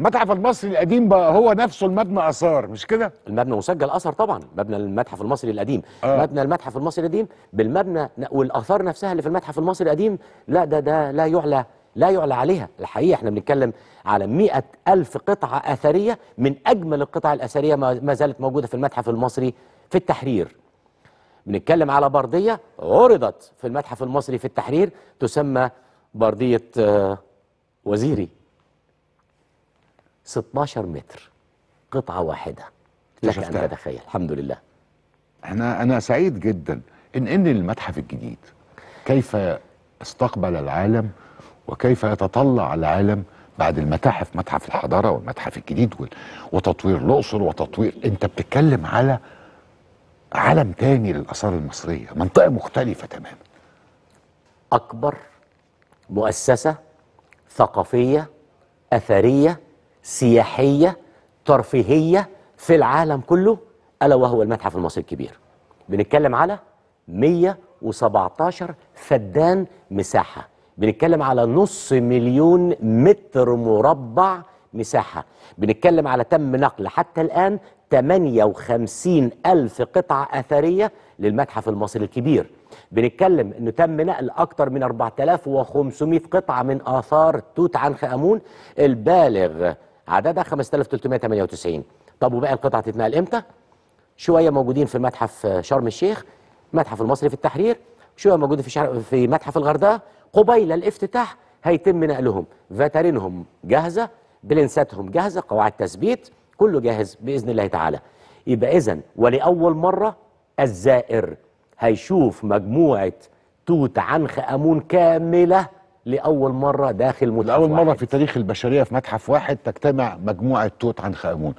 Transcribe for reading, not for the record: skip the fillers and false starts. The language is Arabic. المتحف المصري القديم بقى هو نفسه المبنى آثار، مش كده؟ المبنى مسجل أثر طبعا، مبنى المتحف المصري القديم، مبنى المتحف المصري القديم بالمبنى والآثار نفسها اللي في المتحف المصري القديم، لا ده لا يعلى عليها. الحقيقة احنا بنتكلم على 100,000 قطعة أثرية، من أجمل القطع الأثرية ما زالت موجودة في المتحف المصري في التحرير. بنتكلم على بردية عرضت في المتحف المصري في التحرير تسمى برديه وزيري، 16 متر قطعة واحدة، لك أن تتخيل. الحمد لله، أنا سعيد جدا إن المتحف الجديد كيف استقبل العالم وكيف يتطلع العالم بعد المتاحف، متحف الحضارة والمتحف الجديد وتطوير الأقصر وتطوير. أنت بتتكلم على عالم تاني للآثار المصرية، منطقة مختلفة تماما. أكبر مؤسسة ثقافية أثرية سياحية ترفيهية في العالم كله، ألا وهو المتحف المصري الكبير. بنتكلم على 117 فدان مساحة، بنتكلم على 500,000 متر مربع مساحة، بنتكلم على تم نقل حتى الآن 58,000 قطعة أثرية للمتحف المصري الكبير. بنتكلم أنه تم نقل أكتر من 4500 قطعة من آثار توت عنخ آمون البالغ عددها 5398. طب وباقي القطعة تتنقل إمتى؟ شوية موجودين في متحف شرم الشيخ، متحف المصري في التحرير، شوية موجودين في متحف الغردقه. قبيل الافتتاح هيتم نقلهم، فاترينهم جاهزة، بلنساتهم جاهزة، قواعد تثبيت كله جاهز بإذن الله تعالى. يبقى إذن ولأول مرة الزائر هيشوف مجموعة توت عنخ آمون كاملة لأول مرة داخل متحف واحد. لأول مرة في تاريخ البشرية في متحف واحد تجتمع مجموعة توت عنخ آمون.